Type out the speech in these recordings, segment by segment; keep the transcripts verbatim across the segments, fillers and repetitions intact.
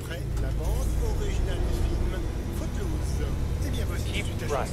après la bande originale du film Footloose. Eh bien, voici ta chanson.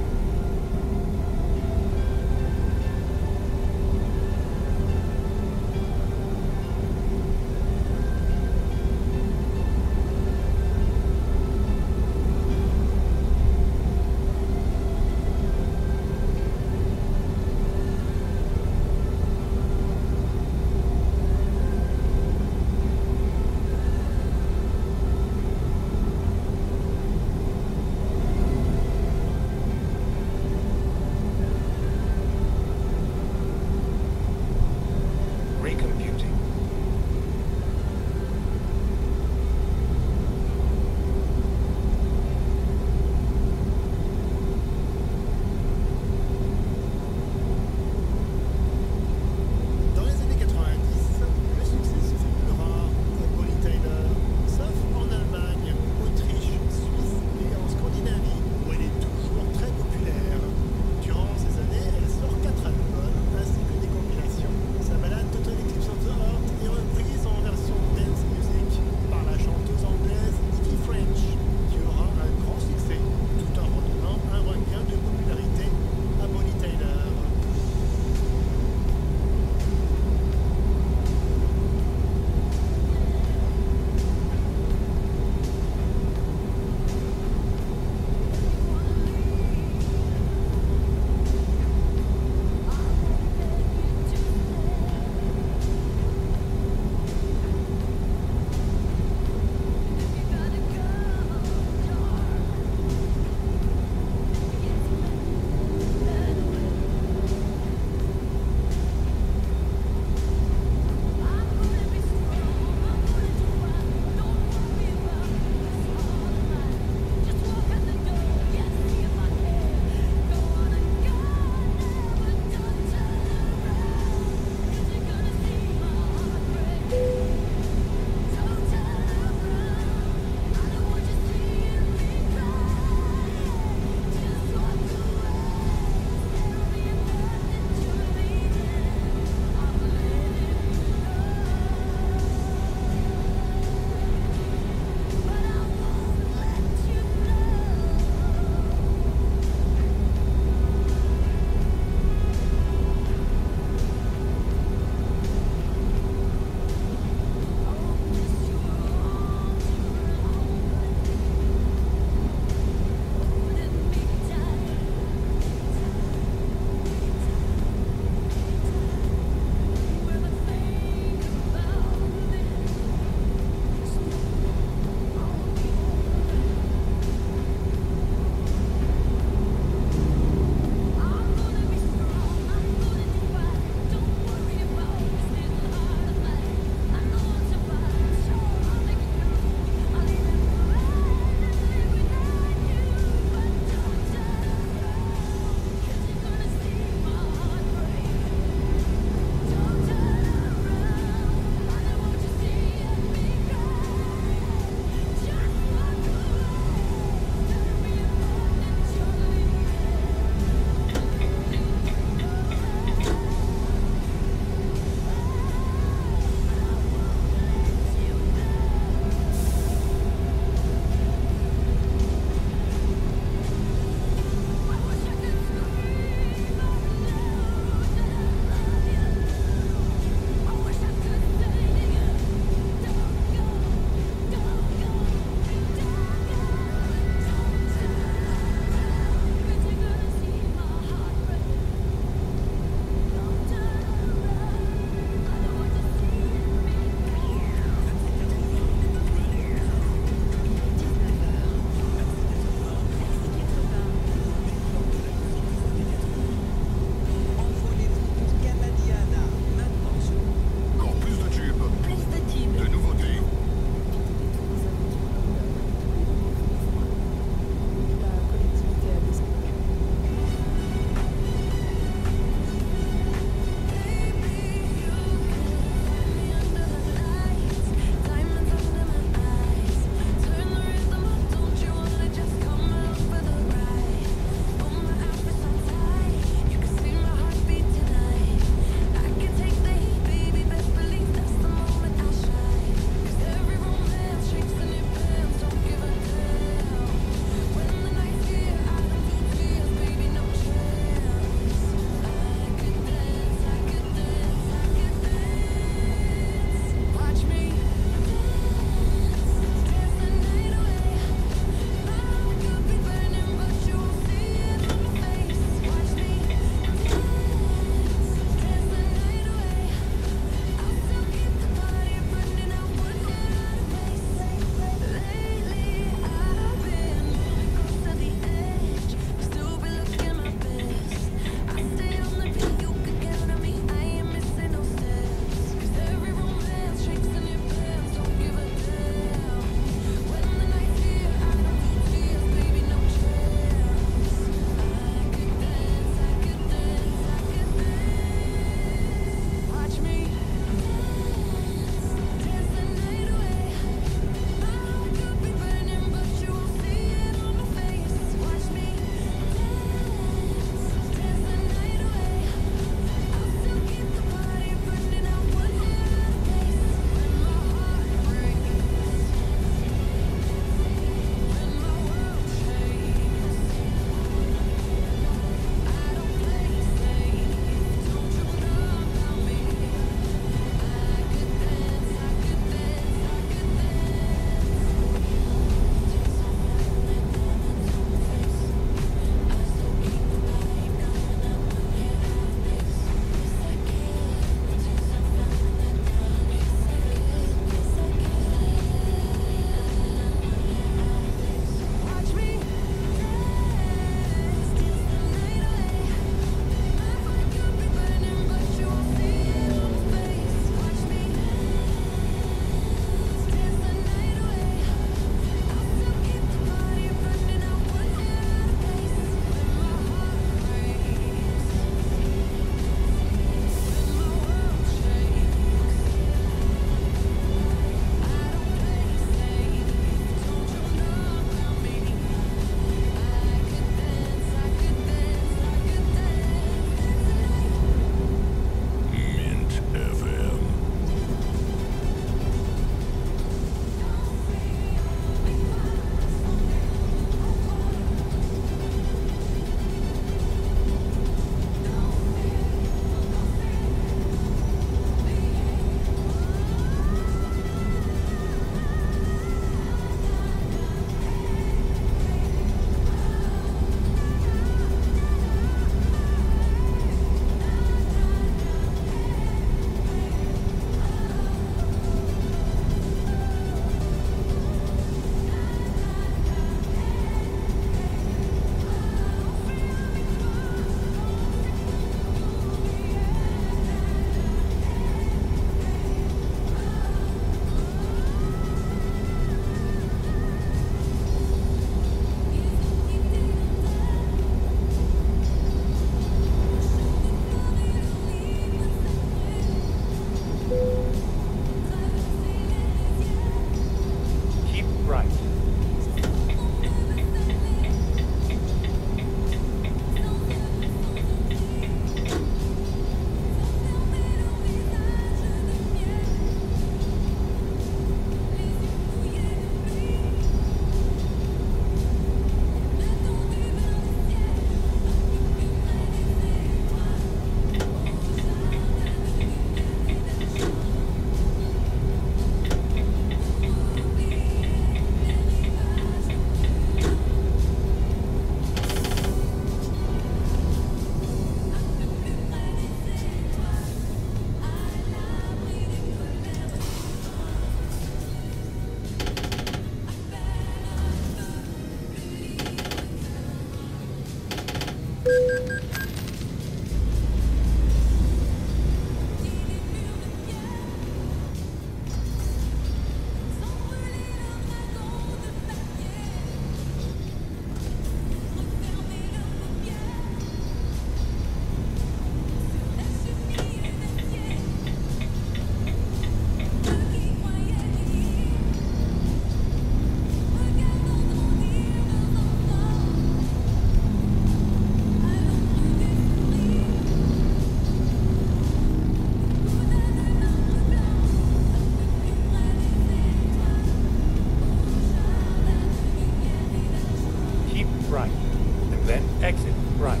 right, and then exit right.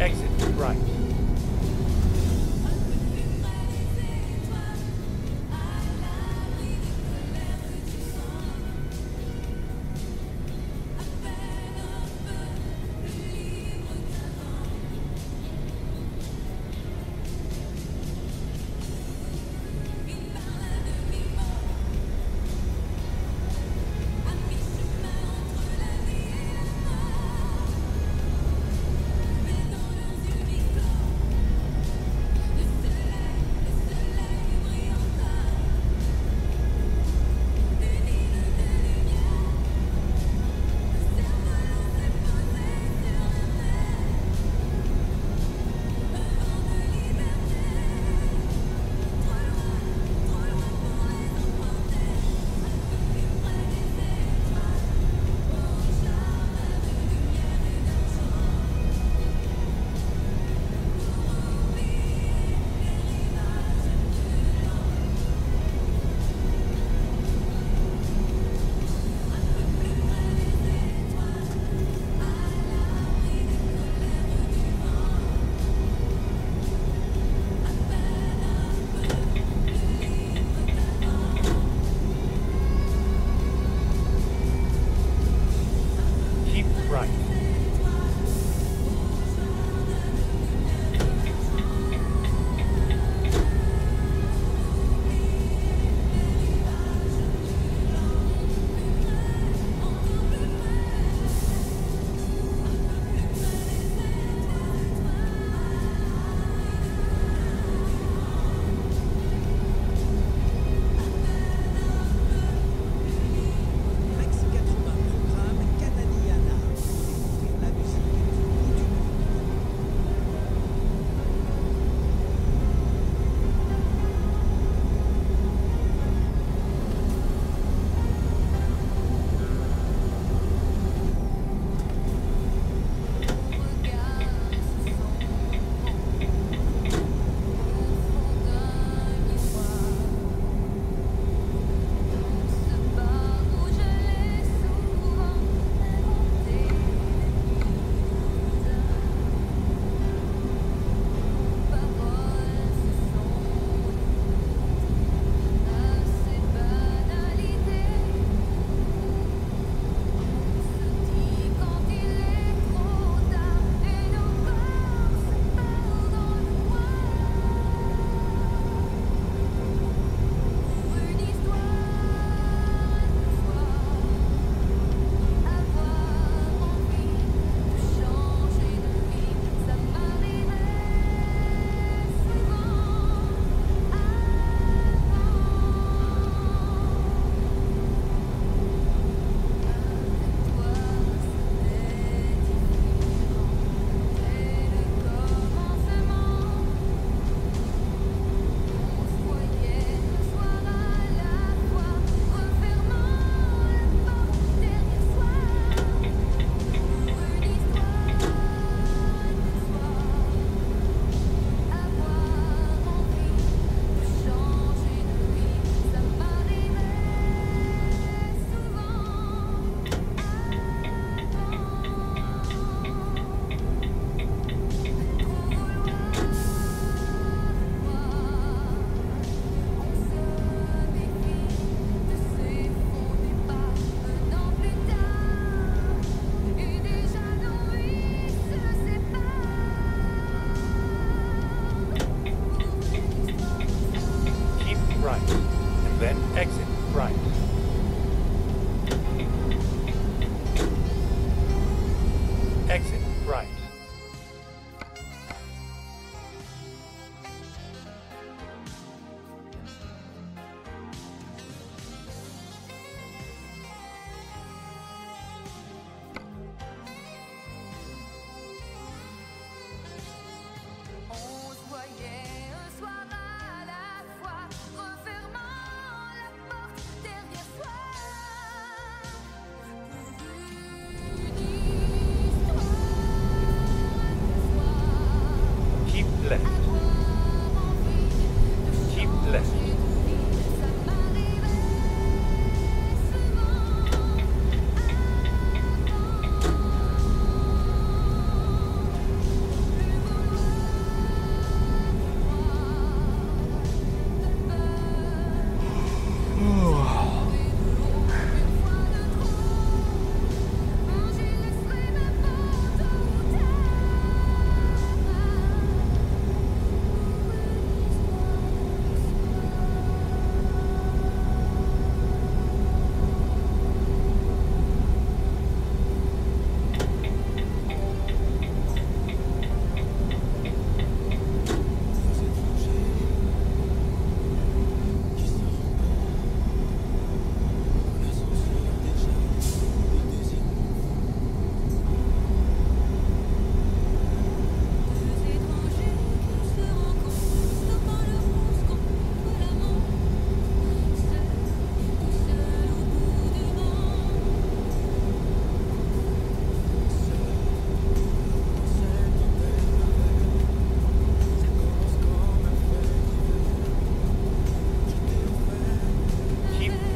Exit right.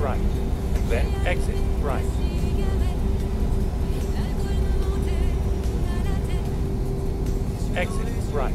right, then exit right. Exit right.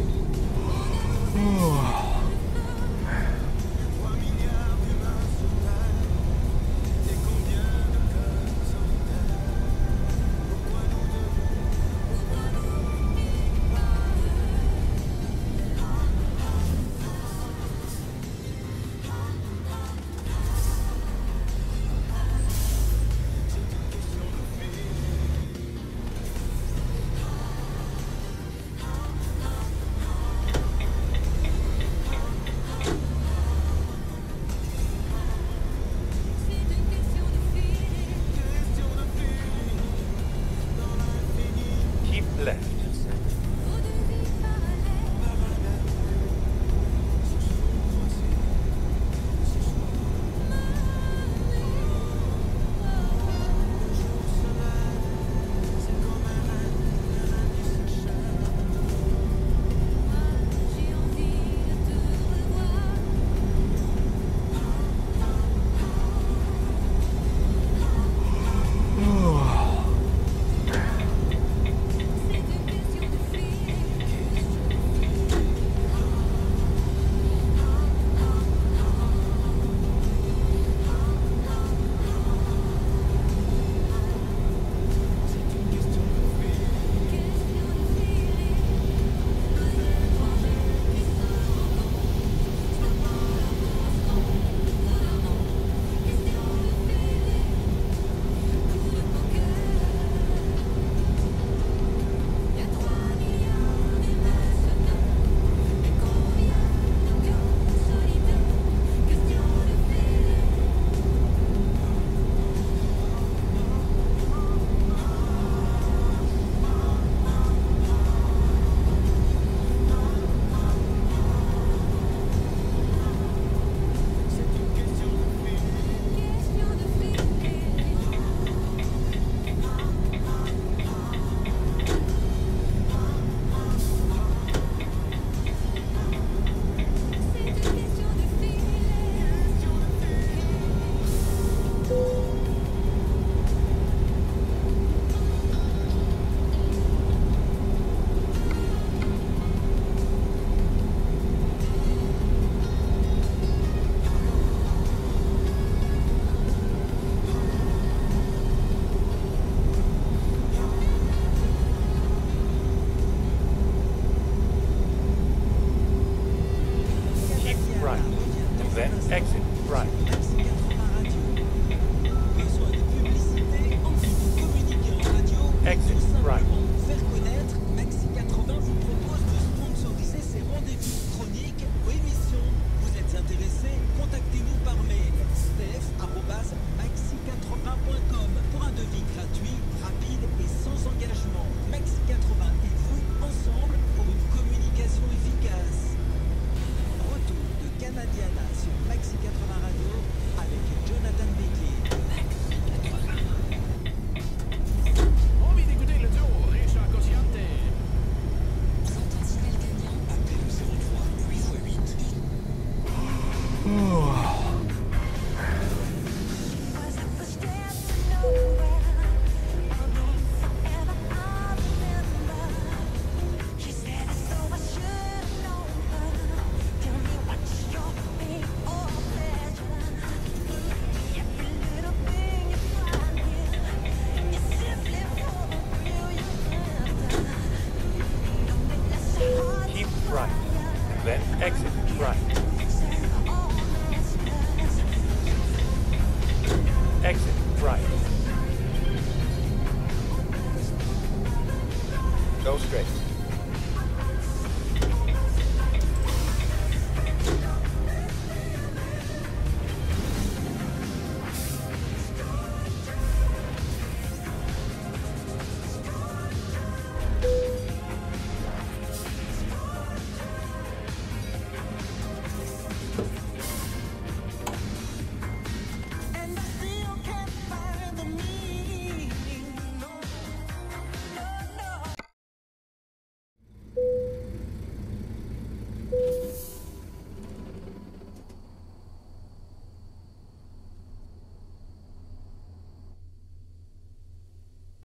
Exit right.